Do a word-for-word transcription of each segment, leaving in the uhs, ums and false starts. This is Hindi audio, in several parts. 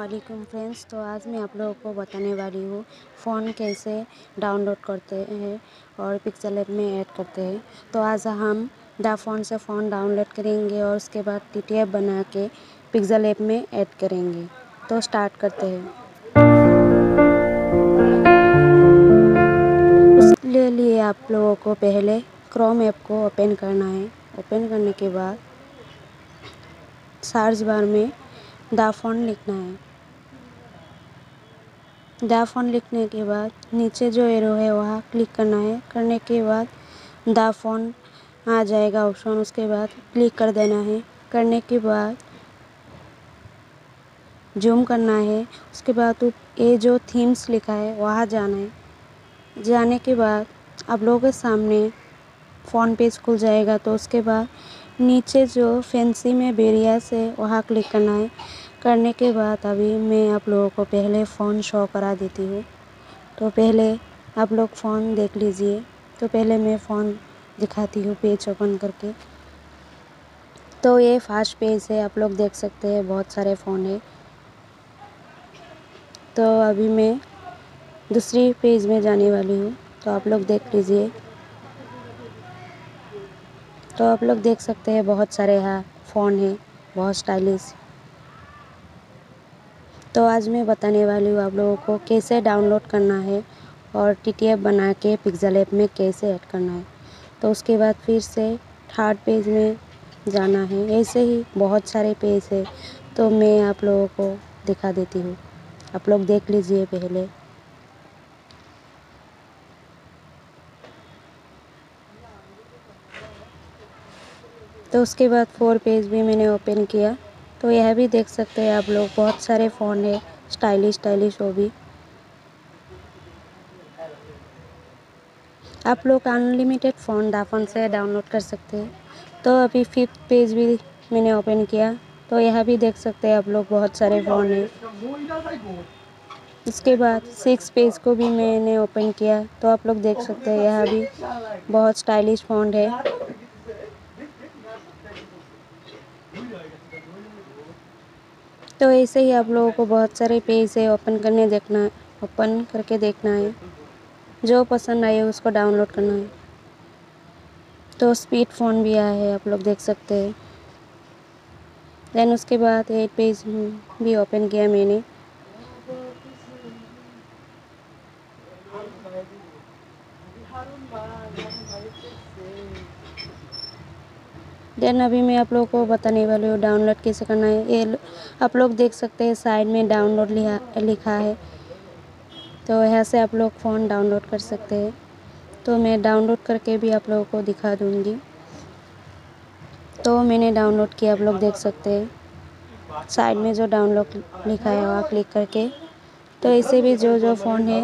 वालेकुम फ्रेंड्स, तो आज मैं आप लोगों को बताने वाली हूँ फ़ोन कैसे डाउनलोड करते हैं और पिक्सल ऐप में ऐड करते हैं। तो आज हम डाफोन से फ़ोन डाउनलोड करेंगे और उसके बाद टीटीएफ बना के पिक्सल ऐप में ऐड करेंगे। तो स्टार्ट करते हैं। उसके लिए आप लोगों को पहले क्रोम ऐप को ओपन करना है। ओपन करने के बाद सर्च बार में डाफोन लिखना है। डाफोन लिखने के बाद नीचे जो एरो है वहाँ क्लिक करना है। करने के बाद डाफोन आ जाएगा ऑप्शन, उसके बाद क्लिक कर देना है। करने के बाद जूम करना है, उसके बाद ये जो थीम्स लिखा है वहाँ जाना है। जाने के बाद आप लोगों के सामने फ़ोन पेज खुल जाएगा। तो उसके बाद नीचे जो फैंसी में बेरियास है वहाँ क्लिक करना है। करने के बाद अभी मैं आप लोगों को पहले फ़ोन शो करा देती हूँ। तो पहले आप लोग फ़ोन देख लीजिए। तो पहले मैं फ़ोन दिखाती हूँ पेज ओपन करके। तो ये फर्स्ट पेज है, आप लोग देख सकते हैं बहुत सारे फ़ोन है। तो अभी मैं दूसरी पेज में जाने वाली हूँ, तो आप लोग देख लीजिए। तो आप लोग देख सकते हैं बहुत सारे यहाँ फ़ोन है, बहुत स्टाइलिश। तो आज मैं बताने वाली हूँ आप लोगों को कैसे डाउनलोड करना है और टीटीएफ बना के पिक्सल ऐप में कैसे ऐड करना है। तो उसके बाद फिर से थर्ड पेज में जाना है। ऐसे ही बहुत सारे पेज है, तो मैं आप लोगों को दिखा देती हूँ, आप लोग देख लीजिए पहले। तो उसके बाद फोर पेज भी मैंने ओपन किया। तो यह भी देख सकते हैं आप लोग बहुत सारे फ़ोन है, स्टाइलिश स्टाइलिश वो भी। आप लोग अनलिमिटेड फ़ोन डाफोन से डाउनलोड कर सकते हैं। तो अभी फिफ्थ पेज भी मैंने ओपन किया। तो यह भी देख सकते हैं आप लोग बहुत सारे फ़ोन है। उसके बाद सिक्स पेज को भी मैंने ओपन किया। तो आप लोग देख सकते हैं यह भी बहुत स्टाइलिश फ़ोन है। तो ऐसे ही आप लोगों को बहुत सारे पेज है ओपन करने देखना ओपन करके देखना है, जो पसंद आए उसको डाउनलोड करना है। तो स्पीड फ़ोन भी आया है, आप लोग देख सकते हैं। देन उसके बाद एट पेज भी ओपन किया मैंने। देन अभी मैं आप लोगों को बताने वाली हूँ डाउनलोड कैसे करना है। ये आप लोग देख सकते हैं साइड में डाउनलोड लिखा है, तो यहाँ से आप लोग फ़ोन डाउनलोड कर सकते हैं। तो मैं डाउनलोड करके भी आप लोगों को दिखा दूँगी। तो मैंने डाउनलोड किया, आप लोग देख सकते हैं साइड में जो डाउनलोड लिखा है वहाँ क्लिक करके। तो ऐसे भी जो जो फ़ोन है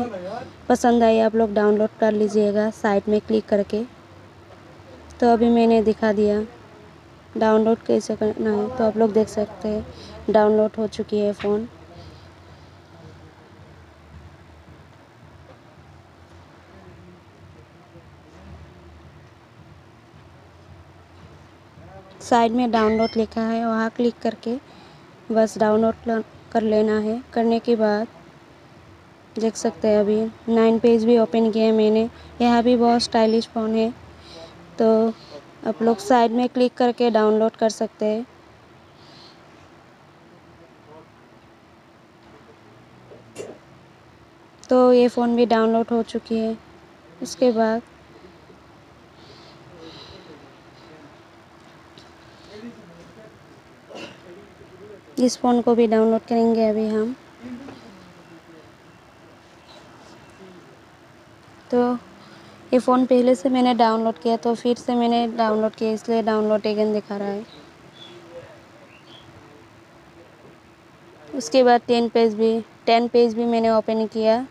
पसंद आए आप लोग डाउनलोड कर लीजिएगा साइड में क्लिक करके। तो अभी मैंने दिखा दिया डाउनलोड कैसे करना है। तो आप लोग देख सकते हैं डाउनलोड हो चुकी है फ़ोन। साइड में डाउनलोड लिखा है, वहाँ क्लिक करके बस डाउनलोड कर लेना है। करने के बाद देख सकते हैं अभी नाइन पेज भी ओपन किया है मैंने। यहाँ भी बहुत स्टाइलिश फ़ोन है, तो आप लोग साइड में क्लिक करके डाउनलोड कर सकते हैं। तो ये फ़ोन भी डाउनलोड हो चुकी है। उसके बाद इस फ़ोन को भी डाउनलोड करेंगे अभी हम। तो ये फ़ोन पहले से मैंने डाउनलोड किया, तो फिर से मैंने डाउनलोड किया, इसलिए डाउनलोड अगेन दिखा रहा है। उसके बाद टेन पेज भी टेन पेज भी मैंने ओपन किया।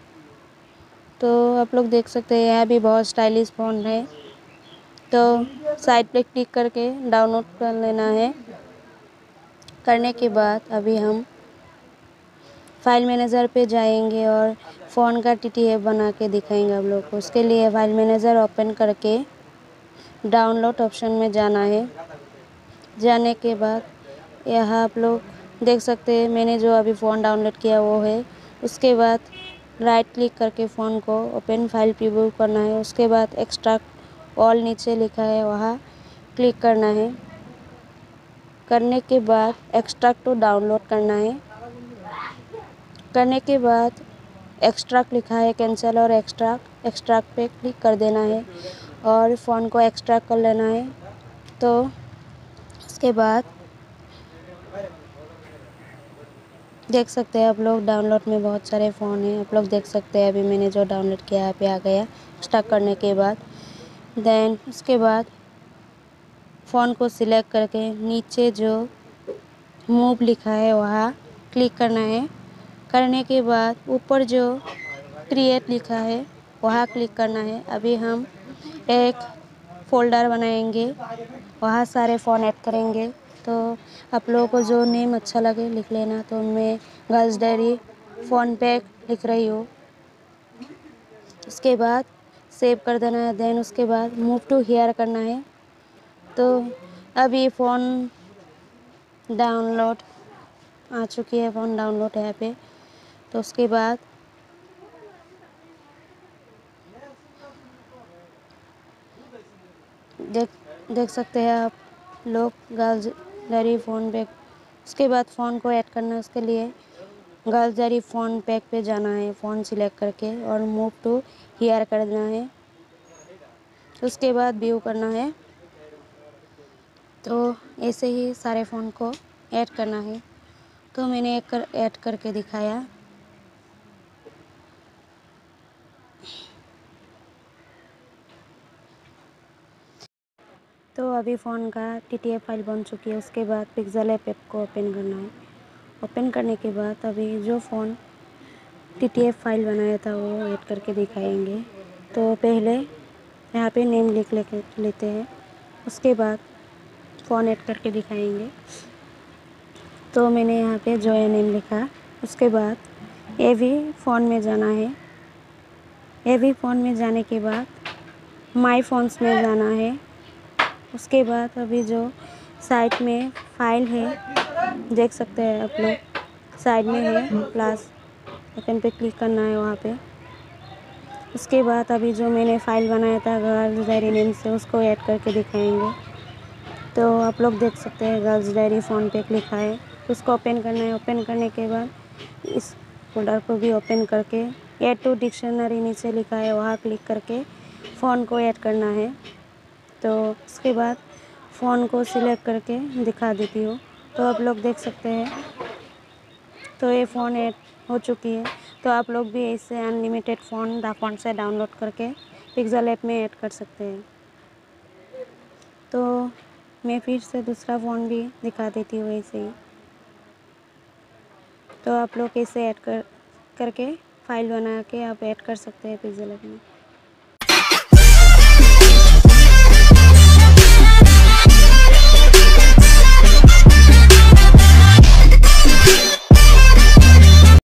तो आप लोग देख सकते हैं यह भी बहुत स्टाइलिश फ़ोन है। तो साइड पे क्लिक करके डाउनलोड कर लेना है। करने के बाद अभी हम फाइल मैनेजर पे जाएंगे और फ़ोन का टीटीएफ बना के दिखाएंगे आप लोग को। उसके लिए फाइल मैनेजर ओपन करके डाउनलोड ऑप्शन में जाना है। जाने के बाद यहाँ आप लोग देख सकते हैं मैंने जो अभी फ़ोन डाउनलोड किया वो है। उसके बाद राइट क्लिक करके फ़ोन को ओपन फाइल प्रीव्यू करना है। उसके बाद एक्सट्रैक्ट ऑल नीचे लिखा है वहाँ क्लिक करना है। करने के बाद एक्सट्रैक्ट टू डाउनलोड करना है। करने के बाद एक्सट्रैक्ट लिखा है कैंसिल और एक्सट्रैक्ट एक्सट्रैक्ट पे क्लिक कर देना है और फ़ोन को एक्सट्रैक्ट कर लेना है। तो उसके बाद देख सकते हैं आप लोग डाउनलोड में बहुत सारे फ़ोन हैं। आप लोग देख सकते हैं अभी मैंने जो डाउनलोड किया यहाँ पे आ गया एक्सट्रैक्ट करने के बाद। देन उसके बाद फ़ोन को सिलेक्ट करके नीचे जो मूव लिखा है वहाँ क्लिक करना है। करने के बाद ऊपर जो क्रिएट लिखा है वहाँ क्लिक करना है। अभी हम एक फ़ोल्डर बनाएंगे, वहाँ सारे फ़ोन ऐड करेंगे। तो आप लोगों को जो नेम अच्छा लगे लिख लेना। तो मैं गर्ल्स डायरी फ़ोन पे लिख रही हूँ। उसके बाद सेव कर देना है। देन उसके बाद मूव टू हियर करना है। तो अभी फ़ोन डाउनलोड आ चुकी है, फ़ोन डाउनलोड है यहाँ पे। तो उसके बाद देख देख सकते हैं आप लोग गर्ल्स डायरी फ़ोन पे। उसके बाद फ़ोन को ऐड करना है। उसके लिए गर्ल्स डायरी फ़ोन पैक पे जाना है, फ़ोन सिलेक्ट करके और मूव टू हियर कर देना है। उसके बाद व्यू करना है। तो ऐसे ही सारे फ़ोन को ऐड करना है। तो मैंने एक कर ऐड करके दिखाया। तो अभी फ़ोन का टी टी एफ फाइल बन चुकी है। उसके बाद पिक्सल ऐप को ओपन करना है। ओपन करने के बाद अभी जो font T T F file बनाया था वो ऐड करके दिखाएंगे। तो पहले यहाँ पे नेम लिख ले लेते हैं, उसके बाद फ़ोन ऐड करके दिखाएंगे। तो मैंने यहाँ पे जो है नेम लिखा। उसके बाद ए वी फ़ोन में जाना है। ए वी फ़ोन में जाने के बाद माई फोन्स में जाना है। उसके बाद अभी जो साइड में फाइल है देख सकते हैं आप लोग, साइड में है प्लस आइकन पे क्लिक करना है वहाँ पे। उसके बाद अभी जो मैंने फ़ाइल बनाया था गर्ल्स डायरी नेम से उसको ऐड करके दिखाएंगे। तो आप लोग देख सकते हैं गर्ल्स डायरी फ़ोन पे लिखा है, उसको ओपन करना है। ओपन करने के बाद इस फोल्डर को भी ओपन करके ऐड टू डिक्शनरी नीचे लिखा है वहाँ क्लिक करके फ़ोन को ऐड करना है। तो उसके बाद फ़ोन को सिलेक्ट करके दिखा देती हूँ। तो आप लोग देख सकते हैं तो ये फ़ोन ऐड हो चुकी है। तो आप लोग भी इससे अनलिमिटेड फ़ोन दाफॉन्ट से डाउनलोड करके पिक्सल ऐप में ऐड कर सकते हैं। तो मैं फिर से दूसरा फ़ोन भी दिखा देती हूँ ऐसे ही। तो आप लोग इसे ऐड कर करके फ़ाइल बना के आप ऐड कर सकते हैं पिक्सल ऐप में।